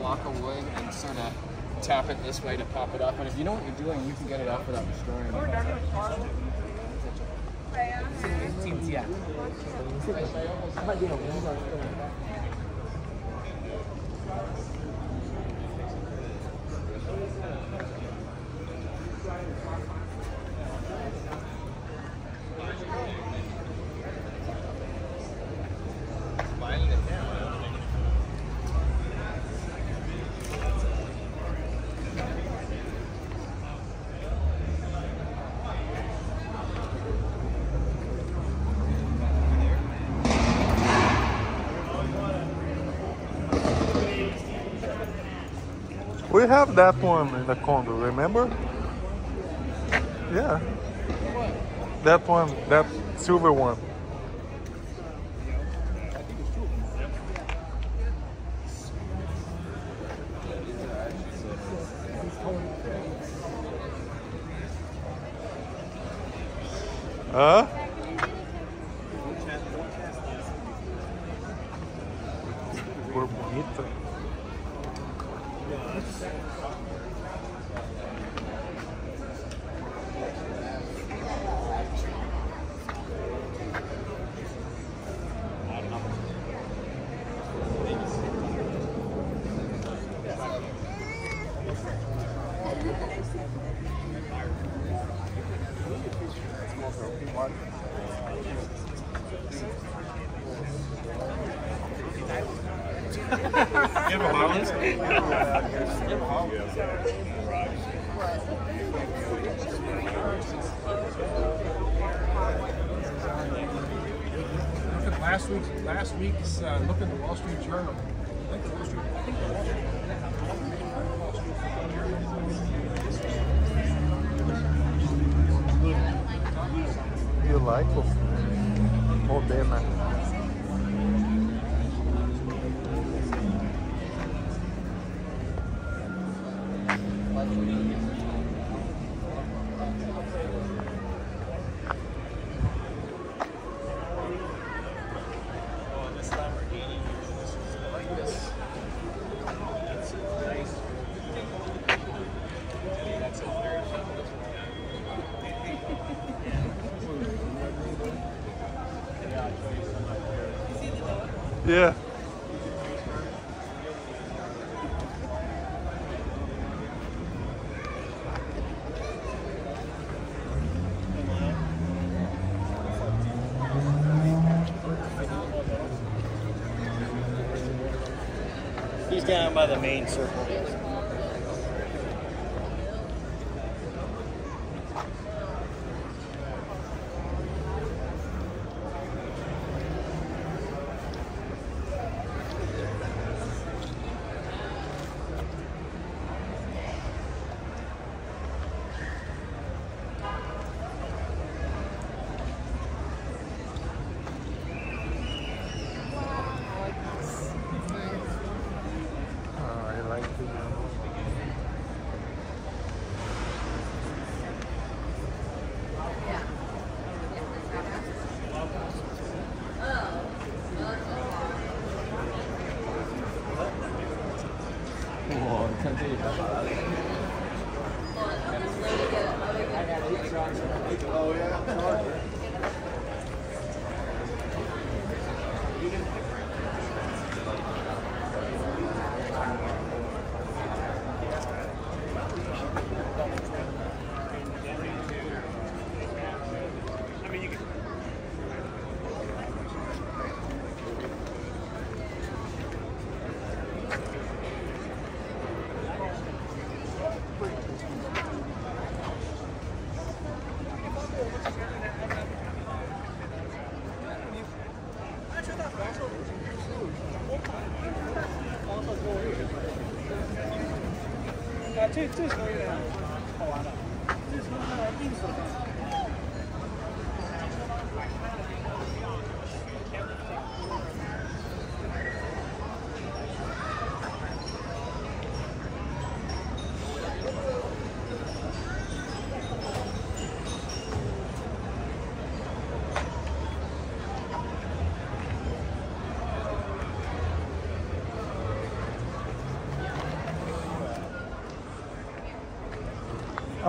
block of wood and sort of tap it this way to pop it up. And if you know what you're doing, you can get it up without destroying it. We have that one in the condo, remember? Yeah. That one, that silver one. Huh? Por bonita. Look at the Wall Street Journal. You like it? Oh, damn it. Yeah. He's down by the main circle.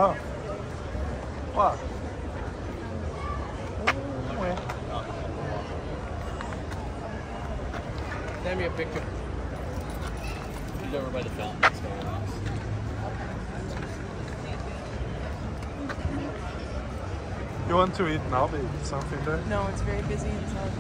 Oh. What? Send me a picture. He's over by the fountain. That's going on. You want to eat an albie, something there? No, it's very busy inside.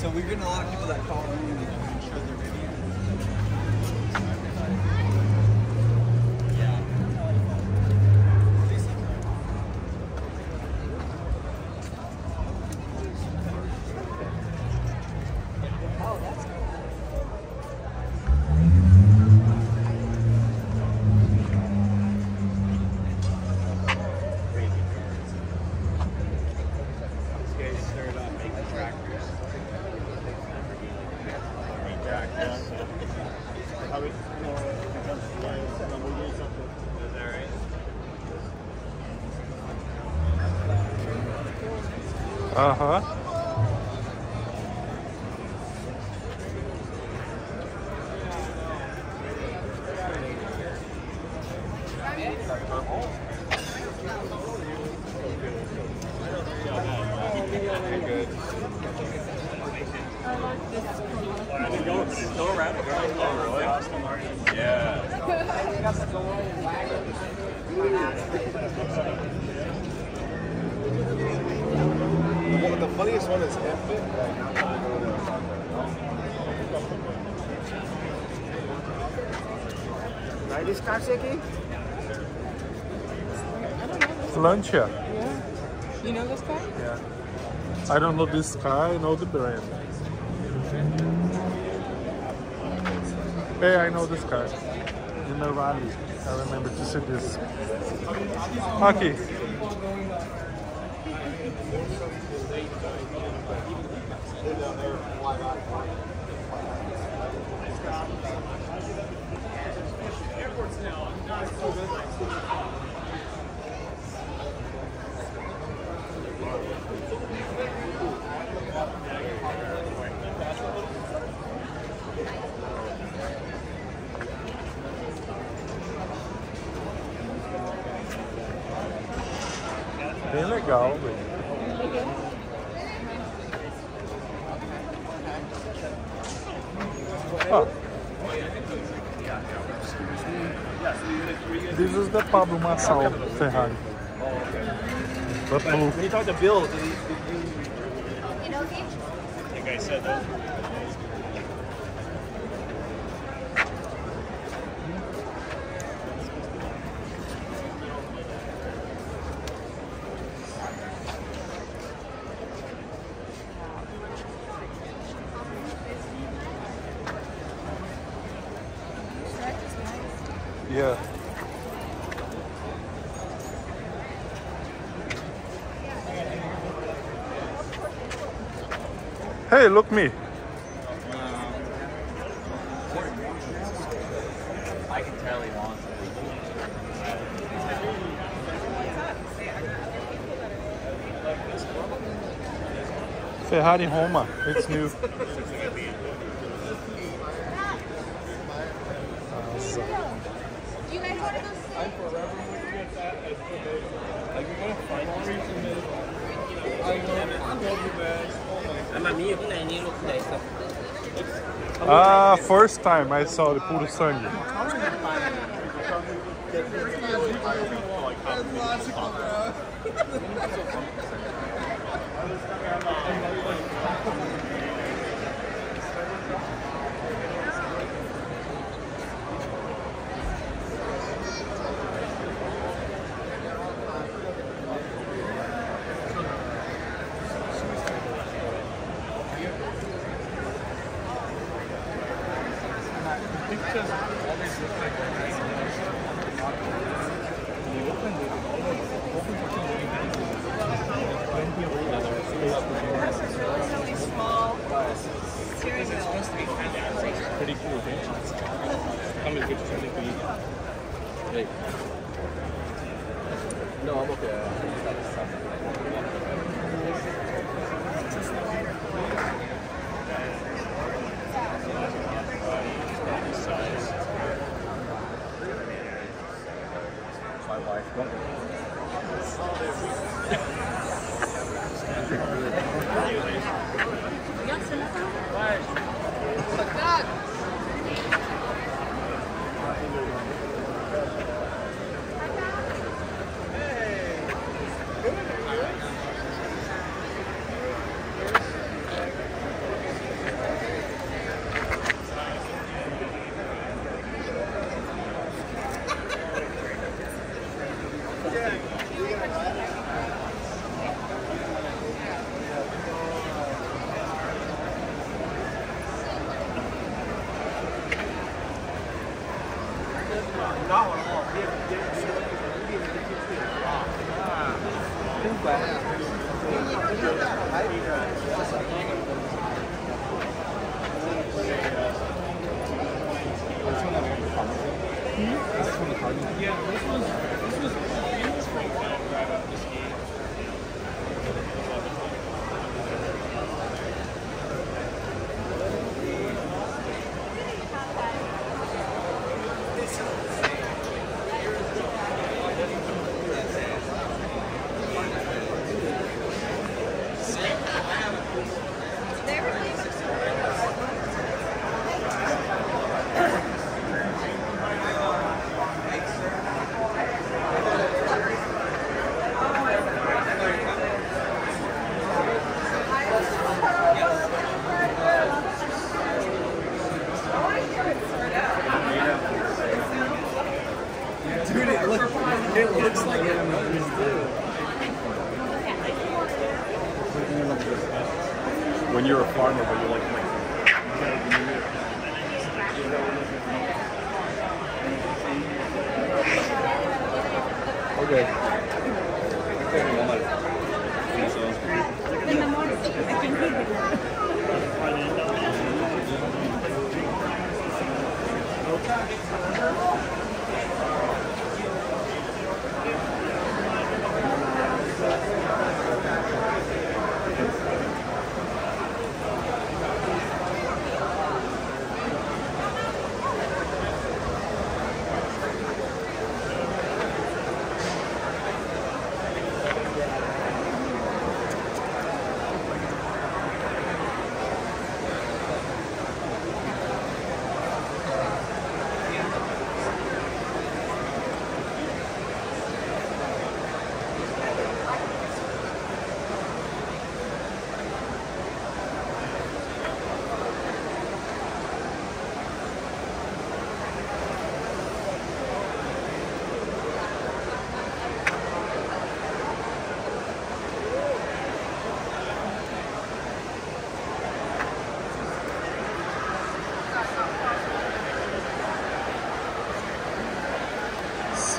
So we're getting a lot of people that call in and show their videos. Yeah. Oh, that's cool. These guys started off making tractors. Uh-huh. The funniest one is F-Fit. Right, this car shaking? It's lunch here. Yeah. You know this car? Yeah. I don't know this car, I know the brand. Hey, I know this car. In the rally. I remember to see this. Hockey. Bem legal, velho. Oh. This is the Pablo Massa Ferrari. Oh, okay. But when you talk to Bill, did he... I think I said that. Yeah. Hey, look me. I can tell he wants it. Ferrari Roma, it's new. I'm forever with that as today. Like, you're going to find streets in this. I love you guys. I'm a mio and you look nice. Ah, first time I saw the Purosangue. Hey. No, I'm okay. My wife.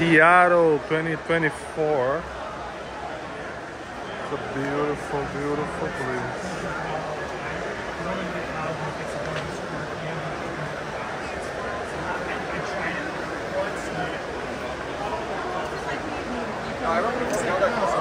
Diablo 2024. It's a beautiful, beautiful place. I remember this guy that comes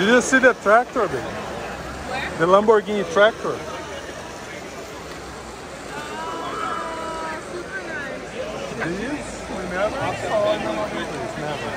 Did you see the tractor, baby? Where? The Lamborghini tractor. Super nice. Did you? We never saw it. Never.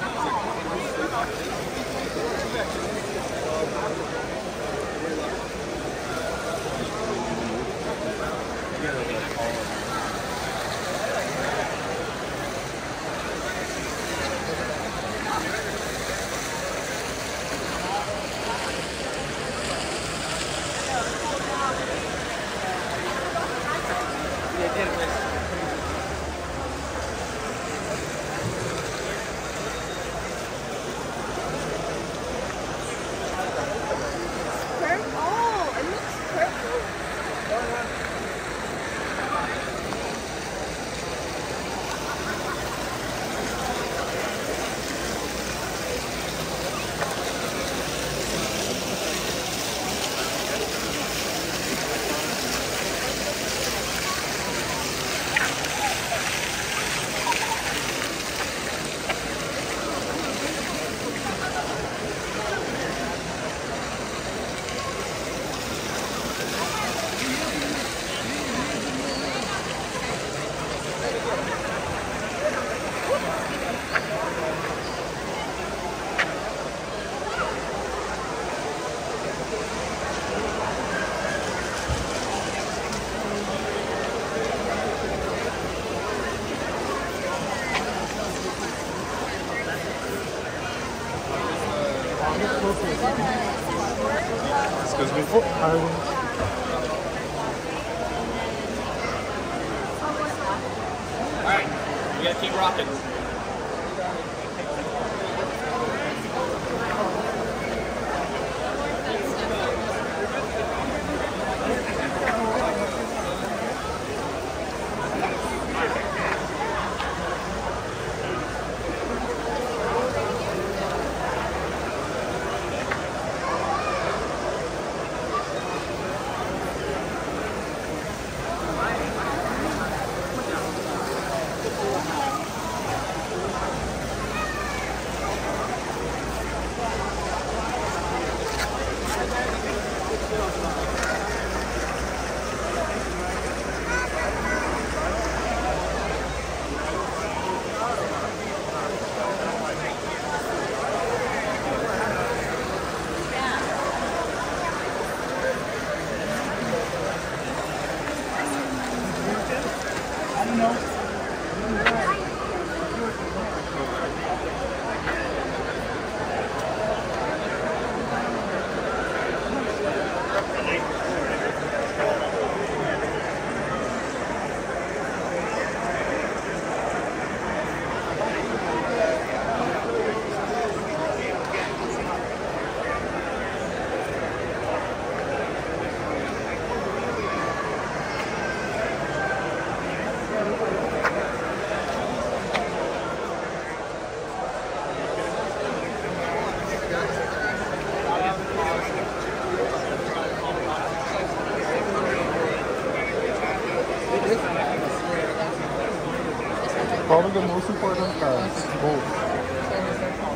The most important parts. Both.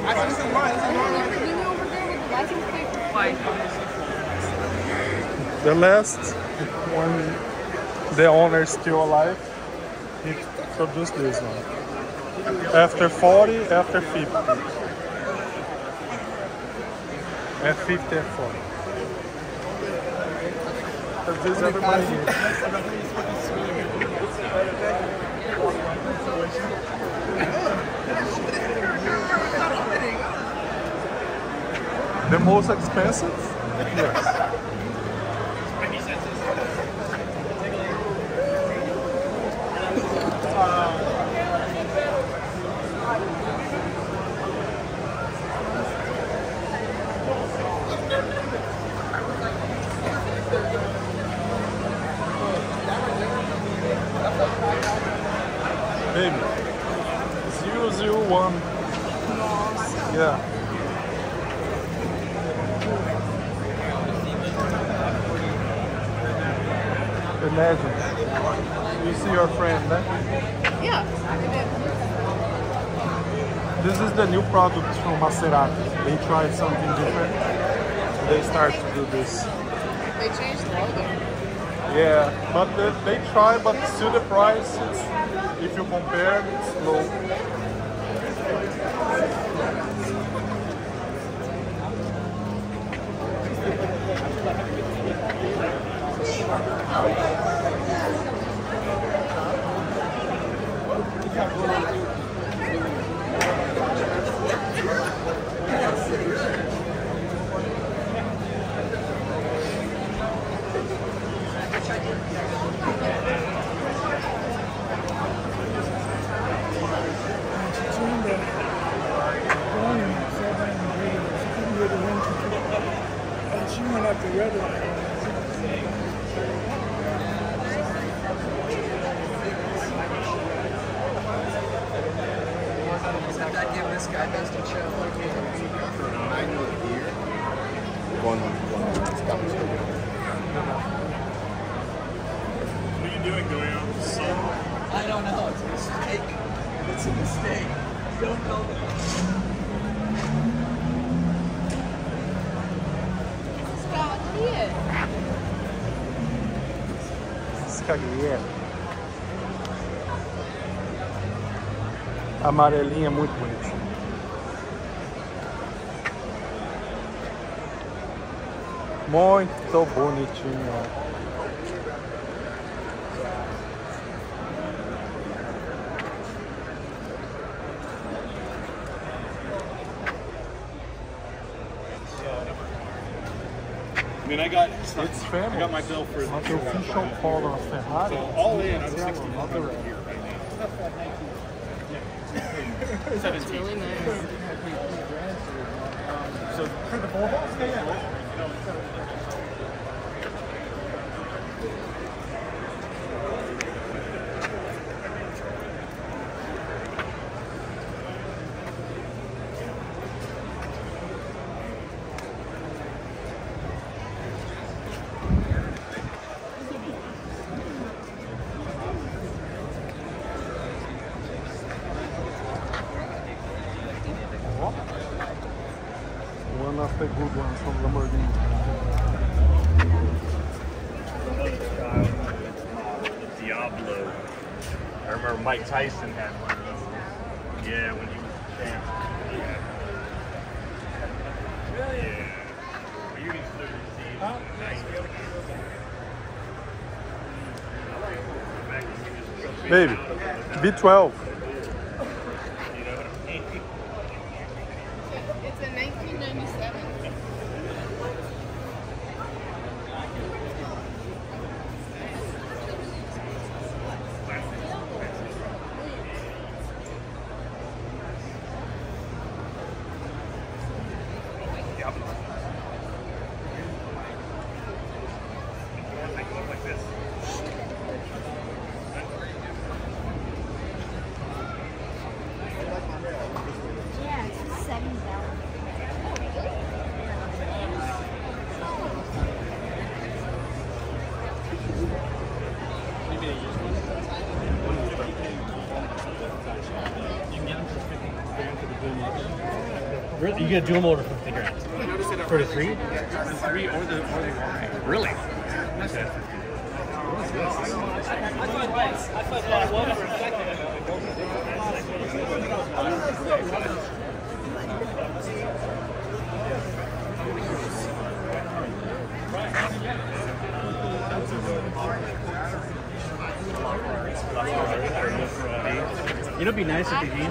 I see some lines. Lamborghini over there with license plate for $5. The last one, the owner is still alive. He produced this one. After 40, after 50. At 50 and 40. But this everybody here. The most expensive? Yes. Baby. 001. Yeah. Imagine. You see your friend, right? Yeah, I did. This is the new product from Maserati. They tried something different. They start to do this. They changed the logo. Yeah, but they try, but still the price, it's, if you compare, it's low. A amarelinha é muito bonita. Muito bonitinha. I mean, I got myself for an official call on Ferrari. So all in, I'm 1600 here right now. 17. Really nice. So for the ball box, the good ones from Lamborghini. The Diablo. I remember Mike Tyson had one of those. Yeah, when he was a champ. Yeah. Really? Yeah. Well, you can still receive nice. Baby, V12. You get a dual motor for 50 grand. For the three? The three or the one. Really? Okay. I thought one for a second. It'd be nice if you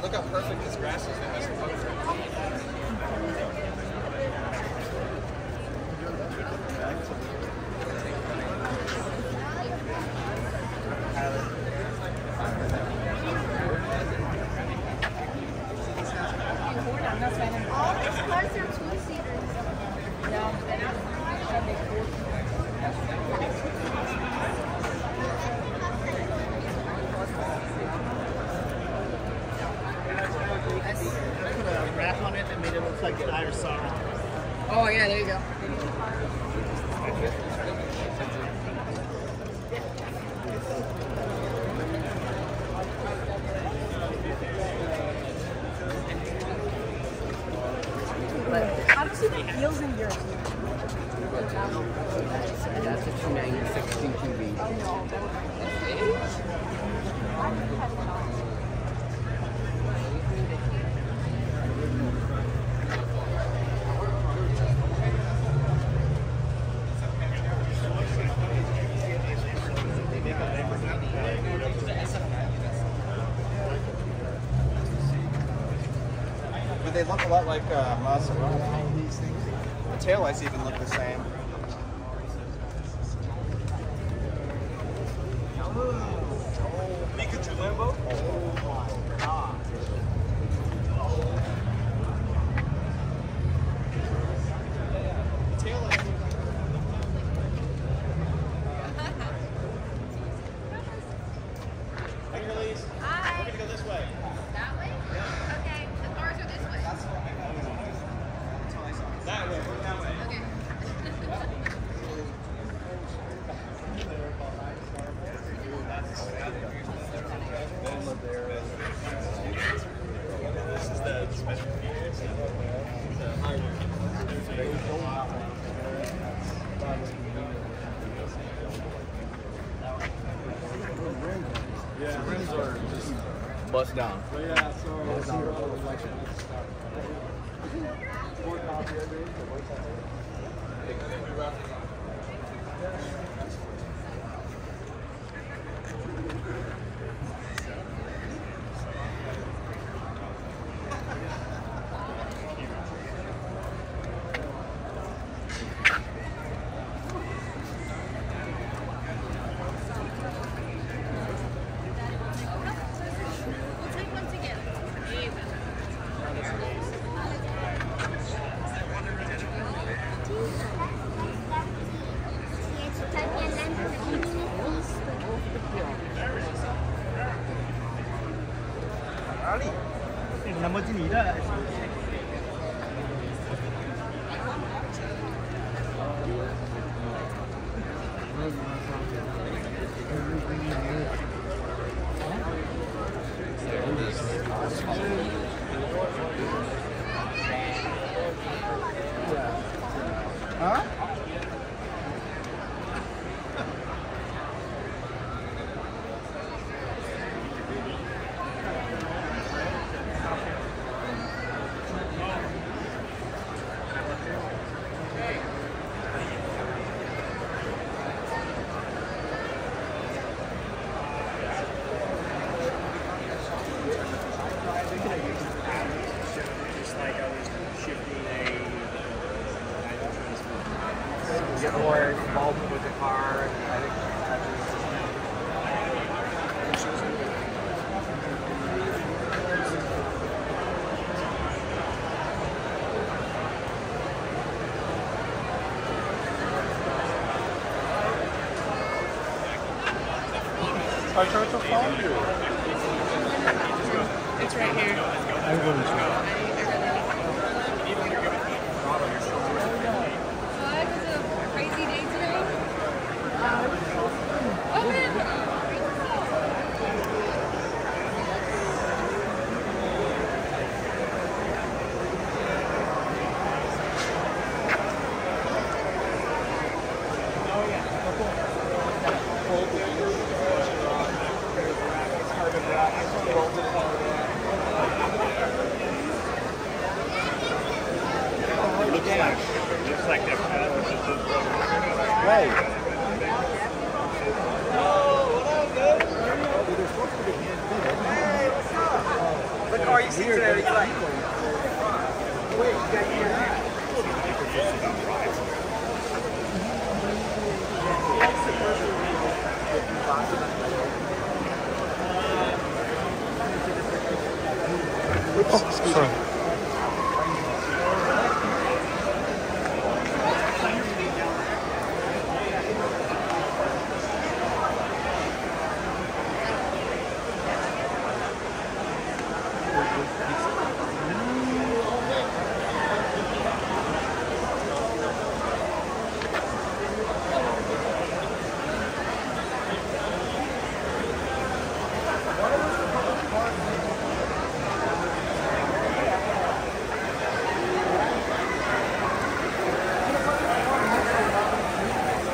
look how perfect this grass is. That has the bugs right. looks like an Irish sovereign. Oh, yeah, there you go. But how do you see the deals in Europe? That's a 296 DQB. But they look a lot like Maserati. These things. The taillights even look the same. Bust down. So yeah, so Lamborghini da. Huh? Or involvement with the car, I think I tried to find you. It's right here. I wouldn't know. Oh, sorry.